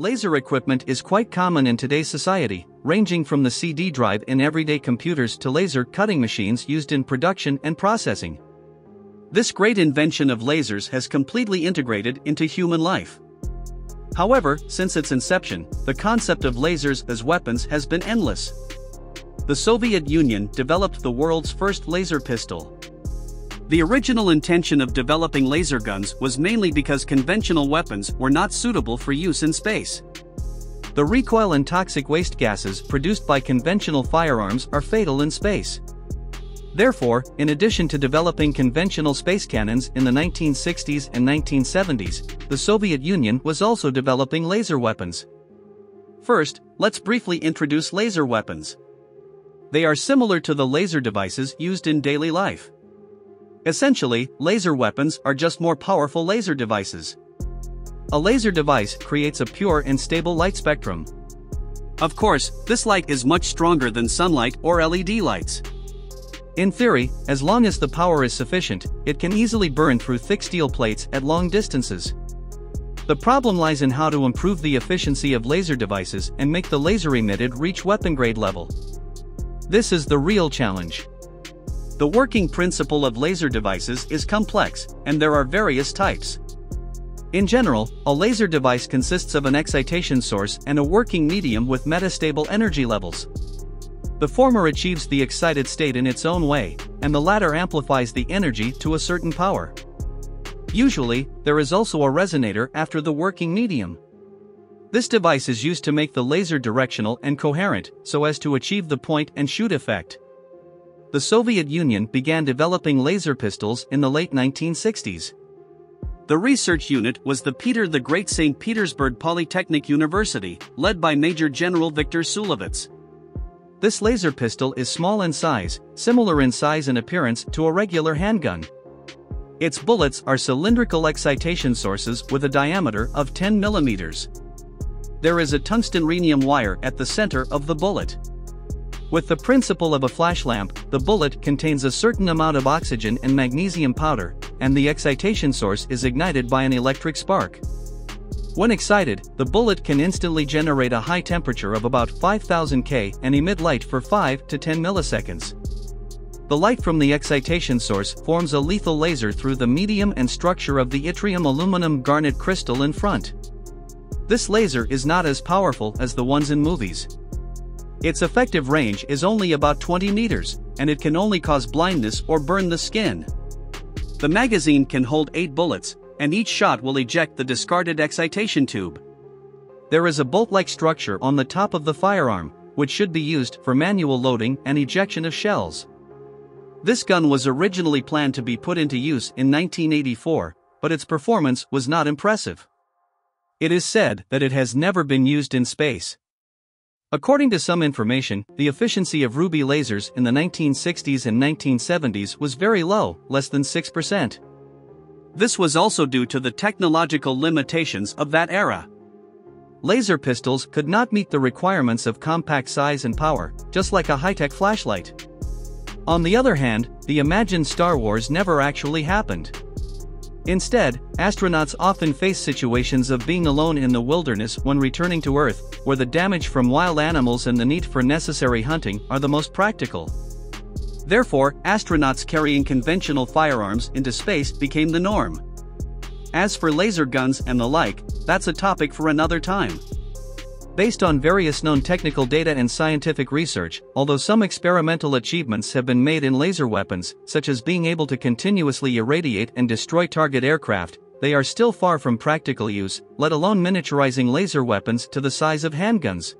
Laser equipment is quite common in today's society, ranging from the CD drive in everyday computers to laser cutting machines used in production and processing. This great invention of lasers has completely integrated into human life. However, since its inception, the concept of lasers as weapons has been endless. The Soviet Union developed the world's first laser pistol. The original intention of developing laser guns was mainly because conventional weapons were not suitable for use in space. The recoil and toxic waste gases produced by conventional firearms are fatal in space. Therefore, in addition to developing conventional space cannons in the 1960s and 1970s, the Soviet Union was also developing laser weapons. First, let's briefly introduce laser weapons. They are similar to the laser devices used in daily life. Essentially, laser weapons are just more powerful laser devices. A laser device creates a pure and stable light spectrum. Of course, this light is much stronger than sunlight or LED lights. In theory, as long as the power is sufficient, it can easily burn through thick steel plates at long distances. The problem lies in how to improve the efficiency of laser devices and make the laser emitted reach weapon grade level. This is the real challenge. The working principle of laser devices is complex, and there are various types. In general, a laser device consists of an excitation source and a working medium with metastable energy levels. The former achieves the excited state in its own way, and the latter amplifies the energy to a certain power. Usually, there is also a resonator after the working medium. This device is used to make the laser directional and coherent, so as to achieve the point and shoot effect. The Soviet Union began developing laser pistols in the late 1960s. The research unit was the Peter the Great St. Petersburg Polytechnic University, led by Major General Viktor Sulovitz. This laser pistol is small in size, similar in size and appearance to a regular handgun. Its bullets are cylindrical excitation sources with a diameter of 10 millimeters. There is a tungsten rhenium wire at the center of the bullet. With the principle of a flash lamp, the bullet contains a certain amount of oxygen and magnesium powder, and the excitation source is ignited by an electric spark. When excited, the bullet can instantly generate a high temperature of about 5000 K and emit light for 5 to 10 milliseconds. The light from the excitation source forms a lethal laser through the medium and structure of the yttrium aluminum garnet crystal in front. This laser is not as powerful as the ones in movies. Its effective range is only about 20 meters, and it can only cause blindness or burn the skin. The magazine can hold 8 bullets, and each shot will eject the discarded excitation tube. There is a bolt-like structure on the top of the firearm, which should be used for manual loading and ejection of shells. This gun was originally planned to be put into use in 1984, but its performance was not impressive. It is said that it has never been used in space. According to some information, the efficiency of ruby lasers in the 1960s and 1970s was very low, less than 6%. This was also due to the technological limitations of that era. Laser pistols could not meet the requirements of compact size and power, just like a high-tech flashlight. On the other hand, the imagined Star Wars never actually happened. Instead, astronauts often face situations of being alone in the wilderness when returning to Earth, where the damage from wild animals and the need for necessary hunting are the most practical. Therefore, astronauts carrying conventional firearms into space became the norm. As for laser guns and the like, that's a topic for another time. Based on various known technical data and scientific research, although some experimental achievements have been made in laser weapons, such as being able to continuously irradiate and destroy target aircraft, they are still far from practical use, let alone miniaturizing laser weapons to the size of handguns.